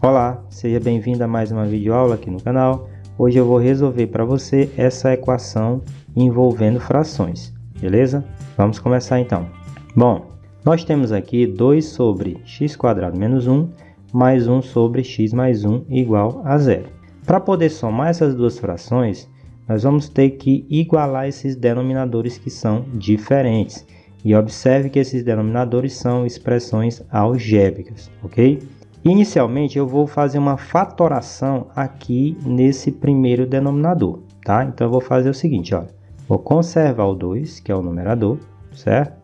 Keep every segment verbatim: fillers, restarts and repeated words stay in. Olá, seja bem-vindo a mais uma videoaula aqui no canal. Hoje eu vou resolver para você essa equação envolvendo frações, beleza? Vamos começar então. Bom, nós temos aqui dois sobre x² menos um mais um sobre x mais um igual a zero. Para poder somar essas duas frações, nós vamos ter que igualar esses denominadores que são diferentes. E observe que esses denominadores são expressões algébricas, ok? Inicialmente eu vou fazer uma fatoração aqui nesse primeiro denominador, tá? Então eu vou fazer o seguinte, olha, vou conservar o dois, que é o numerador, certo?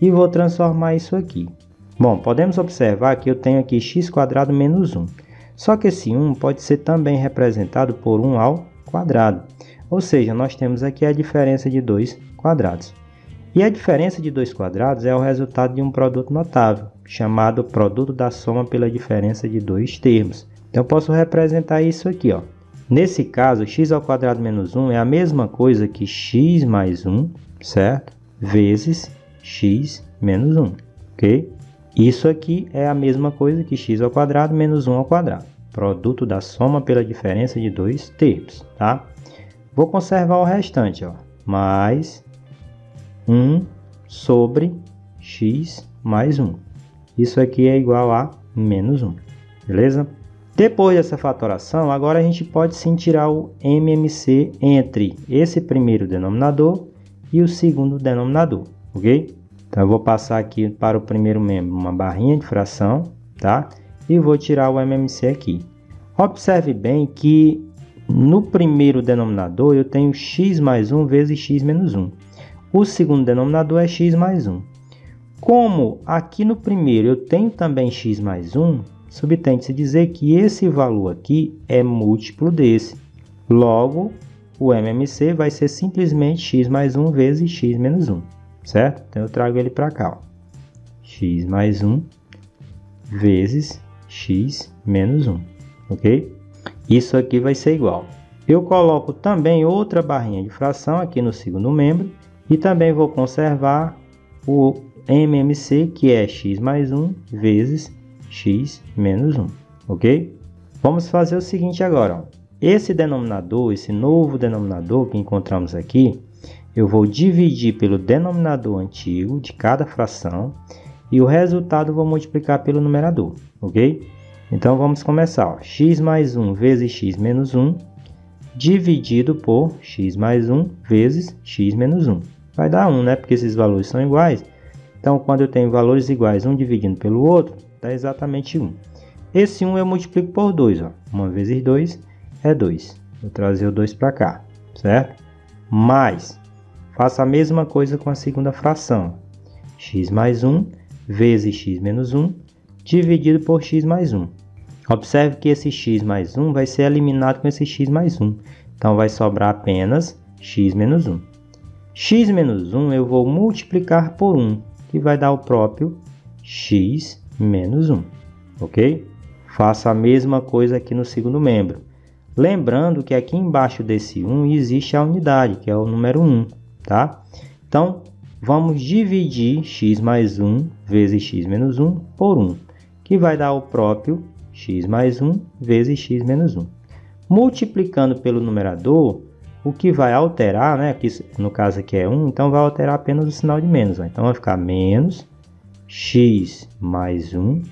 E vou transformar isso aqui. Bom, podemos observar que eu tenho aqui x² menos um, só que esse um pode ser também representado por um ao quadrado, ou seja, nós temos aqui a diferença de dois quadrados. E a diferença de dois quadrados é o resultado de um produto notável, chamado produto da soma pela diferença de dois termos. Então, eu posso representar isso aqui, ó. Nesse caso, x² menos um é a mesma coisa que x mais um, certo? Vezes x menos um, ok? Isso aqui é a mesma coisa que x² menos um ao quadrado, produto da soma pela diferença de dois termos, tá? Vou conservar o restante, ó, mais um sobre x mais um. Isso aqui é igual a menos um, beleza? Depois dessa fatoração, agora a gente pode sim tirar o M M C entre esse primeiro denominador e o segundo denominador, ok? Então eu vou passar aqui para o primeiro membro uma barrinha de fração, tá? E vou tirar o M M C aqui. Observe bem que no primeiro denominador eu tenho x mais um vezes x menos um. O segundo denominador é x mais um. Como aqui no primeiro eu tenho também x mais um, subtende-se dizer que esse valor aqui é múltiplo desse. Logo, o M M C vai ser simplesmente x mais um vezes x menos um, certo? Então eu trago ele para cá, ó. X mais um vezes x menos um, ok? Isso aqui vai ser igual. Eu coloco também outra barrinha de fração aqui no segundo membro. E também vou conservar o M M C, que é x mais um vezes x menos um, ok? Vamos fazer o seguinte agora, ó. Esse denominador, esse novo denominador que encontramos aqui, eu vou dividir pelo denominador antigo de cada fração e o resultado eu vou multiplicar pelo numerador, ok? Então vamos começar, ó. X mais um vezes x menos um dividido por x mais um vezes x menos um. Vai dar um, né? Porque esses valores são iguais. Então, quando eu tenho valores iguais, um dividindo pelo outro, dá exatamente um. Esse um eu multiplico por dois, ó. um vezes dois é dois. Vou trazer o dois para cá, certo? Mais, faço a mesma coisa com a segunda fração. X mais um vezes x menos um, dividido por x mais um. Observe que esse x mais um vai ser eliminado com esse x mais um. Então, vai sobrar apenas x menos um. X menos um eu vou multiplicar por um, que vai dar o próprio x menos um, ok? Faça a mesma coisa aqui no segundo membro. Lembrando que aqui embaixo desse um existe a unidade, que é o número um, tá? Então, vamos dividir x mais um vezes x menos um por um, que vai dar o próprio x mais um vezes x menos um. Multiplicando pelo numerador, o que vai alterar, né? Aqui, no caso aqui é um, então vai alterar apenas o sinal de menos, ó. Então vai ficar menos x mais um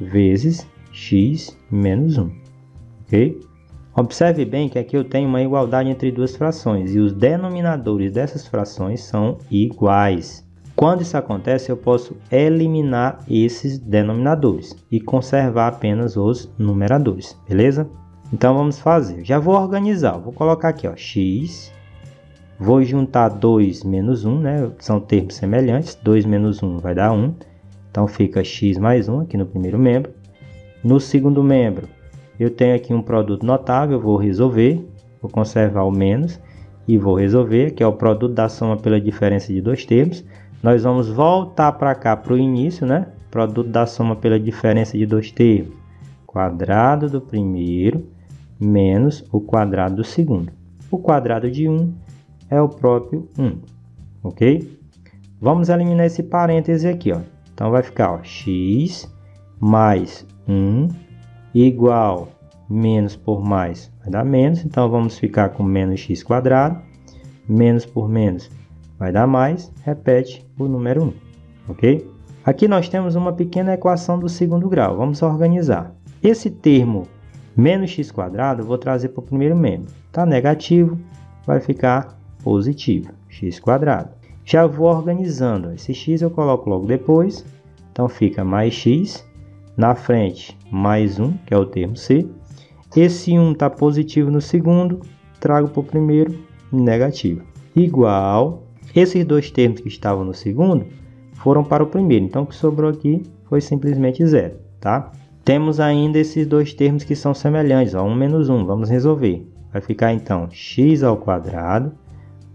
vezes x menos um, ok? Observe bem que aqui eu tenho uma igualdade entre duas frações e os denominadores dessas frações são iguais. Quando isso acontece, eu posso eliminar esses denominadores e conservar apenas os numeradores, beleza? Então, vamos fazer. Já vou organizar. Vou colocar aqui, ó, x. Vou juntar dois menos um, né? São termos semelhantes. dois menos um vai dar um. Então, fica x mais um aqui no primeiro membro. No segundo membro, eu tenho aqui um produto notável. Vou resolver. Vou conservar o menos e vou resolver, que é o produto da soma pela diferença de dois termos. Nós vamos voltar para cá para o início, né? Produto da soma pela diferença de dois termos. Quadrado do primeiro menos o quadrado do segundo. O quadrado de um é o próprio um, ok? Vamos eliminar esse parêntese aqui, ó. Então vai ficar, ó, x mais um igual menos por mais vai dar menos, então vamos ficar com menos x quadrado, menos por menos vai dar mais, repete o número um, ok? Aqui nós temos uma pequena equação do segundo grau, vamos organizar. Esse termo menos x quadrado eu vou trazer para o primeiro membro, está negativo, vai ficar positivo, x quadrado. Já vou organizando, esse x eu coloco logo depois, então fica mais x, na frente mais um, que é o termo c, esse um está positivo no segundo, trago para o primeiro, negativo, igual, esses dois termos que estavam no segundo foram para o primeiro, então o que sobrou aqui foi simplesmente zero, tá? Temos ainda esses dois termos que são semelhantes, ó, um menos um, vamos resolver, vai ficar então x ao quadrado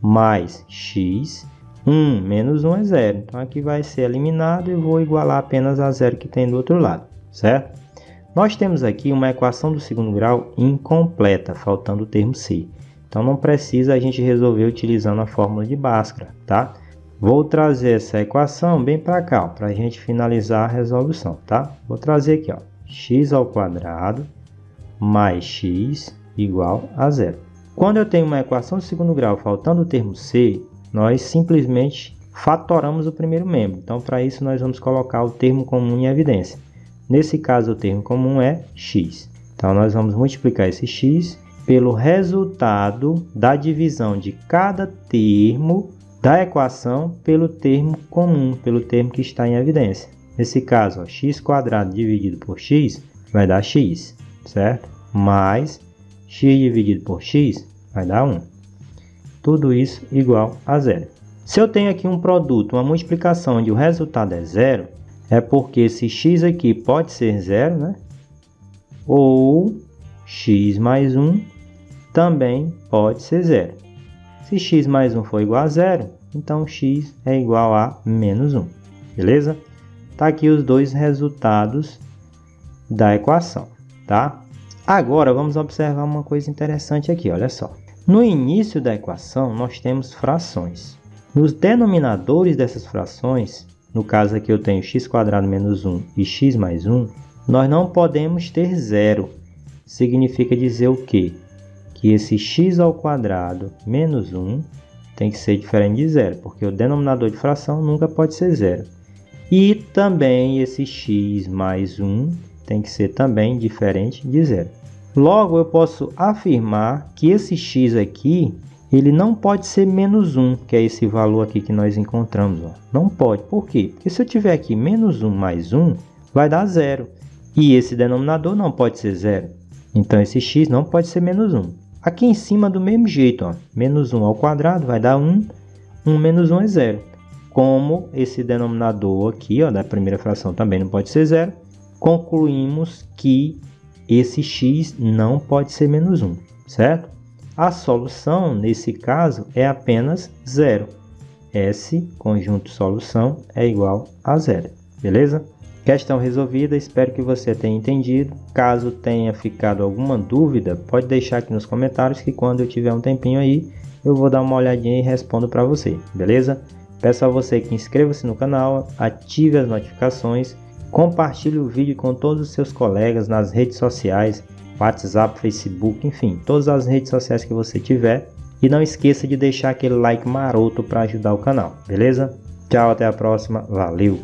mais x, um menos um é zero, então aqui vai ser eliminado e vou igualar apenas a zero que tem do outro lado, certo? Nós temos aqui uma equação do segundo grau incompleta, faltando o termo c, então não precisa a gente resolver utilizando a fórmula de Bhaskara, tá? Vou trazer essa equação bem para cá, para a gente finalizar a resolução, tá? Vou trazer aqui, ó, x ao quadrado mais x igual a zero. Quando eu tenho uma equação de segundo grau faltando o termo c, nós simplesmente fatoramos o primeiro membro. Então, para isso, nós vamos colocar o termo comum em evidência. Nesse caso, o termo comum é x. Então, nós vamos multiplicar esse x pelo resultado da divisão de cada termo da equação pelo termo comum, pelo termo que está em evidência. Nesse caso, ó, x quadrado dividido por x vai dar x, certo? Mais x dividido por x vai dar um. Tudo isso igual a zero. Se eu tenho aqui um produto, uma multiplicação onde o resultado é zero, é porque esse x aqui pode ser zero, né? Ou x mais um também pode ser zero. Se x mais um for igual a zero, então x é igual a menos um, beleza? Tá aqui os dois resultados da equação, tá? Agora vamos observar uma coisa interessante aqui, olha só. No início da equação nós temos frações. Nos denominadores dessas frações, no caso aqui eu tenho x quadrado menos um e x mais um, nós não podemos ter zero. Significa dizer o quê? Que esse x ao quadrado menos um tem que ser diferente de zero, porque o denominador de fração nunca pode ser zero. E também esse x mais um tem que ser também diferente de zero. Logo, eu posso afirmar que esse x aqui ele não pode ser menos um, que é esse valor aqui que nós encontramos, ó. Não pode. Por quê? Porque se eu tiver aqui menos um mais um, vai dar zero. E esse denominador não pode ser zero. Então, esse x não pode ser menos um. Aqui em cima do mesmo jeito, ó, menos um ao quadrado vai dar um, um menos um é zero. Como esse denominador aqui, ó, da primeira fração também não pode ser zero, concluímos que esse x não pode ser menos um, certo? A solução, nesse caso, é apenas zero. S, conjunto solução, é igual a zero, beleza? Questão resolvida, espero que você tenha entendido. Caso tenha ficado alguma dúvida, pode deixar aqui nos comentários que quando eu tiver um tempinho aí, eu vou dar uma olhadinha e respondo para você, beleza? Peço a você que inscreva-se no canal, ative as notificações, compartilhe o vídeo com todos os seus colegas nas redes sociais, WhatsApp, Facebook, enfim, todas as redes sociais que você tiver. E não esqueça de deixar aquele like maroto para ajudar o canal, beleza? Tchau, até a próxima, valeu!